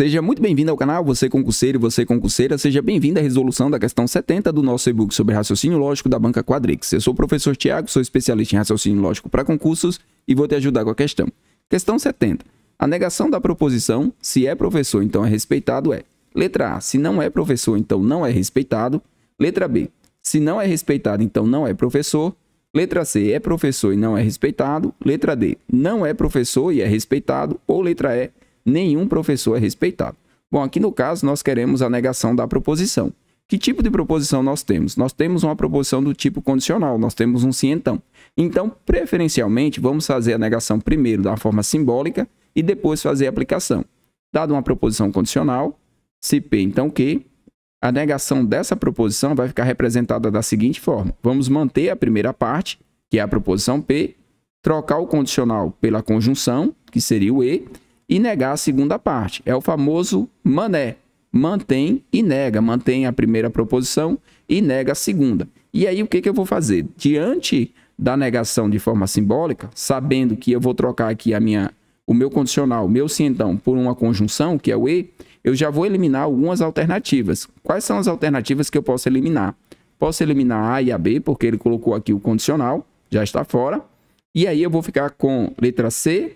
Seja muito bem-vindo ao canal, você concurseiro e você concurseira, seja bem-vindo à resolução da questão 70 do nosso e-book sobre raciocínio lógico da banca Quadrix. Eu sou o professor Tiago, sou especialista em raciocínio lógico para concursos e vou te ajudar com a questão. Questão 70. A negação da proposição, se é professor, então é respeitado, é: letra A, se não é professor, então não é respeitado. Letra B, se não é respeitado, então não é professor. Letra C, é professor e não é respeitado. Letra D, não é professor e é respeitado. Ou letra E, nenhum professor é respeitado. Bom, aqui no caso nós queremos a negação da proposição. Que tipo de proposição nós temos? Nós temos uma proposição do tipo condicional, nós temos um cientão. Então, preferencialmente, vamos fazer a negação primeiro da forma simbólica e depois fazer a aplicação. Dada uma proposição condicional, se P, então Q, a negação dessa proposição vai ficar representada da seguinte forma. Vamos manter a primeira parte, que é a proposição P, trocar o condicional pela conjunção, que seria o E, e negar a segunda parte. É o famoso mané. Mantém e nega. Mantém a primeira proposição e nega a segunda. E aí, o que eu vou fazer? Diante da negação de forma simbólica, sabendo que eu vou trocar aqui o meu condicional, o meu cientão, por uma conjunção, que é o E, eu já vou eliminar algumas alternativas. Quais são as alternativas que eu posso eliminar? Posso eliminar A e a B, porque ele colocou aqui o condicional, já está fora. E aí, eu vou ficar com letra C,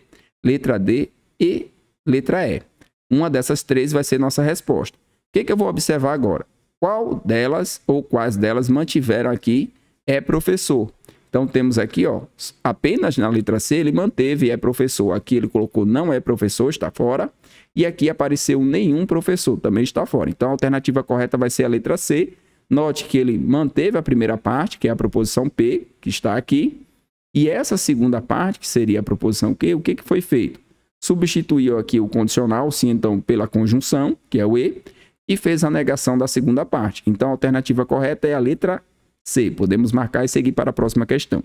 letra D, e letra E. Uma dessas três vai ser nossa resposta. O que eu vou observar agora? Qual delas ou quais delas mantiveram aqui é professor? Então, temos aqui, ó, apenas na letra C ele manteve é professor. Aqui ele colocou não é professor, está fora. E aqui apareceu nenhum professor, também está fora. Então, a alternativa correta vai ser a letra C. Note que ele manteve a primeira parte, que é a proposição P, que está aqui. E essa segunda parte, que seria a proposição Q, o que foi feito? Substituiu aqui o condicional, sim, então, pela conjunção, que é o E, e fez a negação da segunda parte. Então, a alternativa correta é a letra C. Podemos marcar e seguir para a próxima questão.